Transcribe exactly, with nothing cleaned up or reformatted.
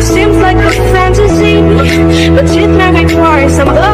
Seems like a fantasy, but it may require some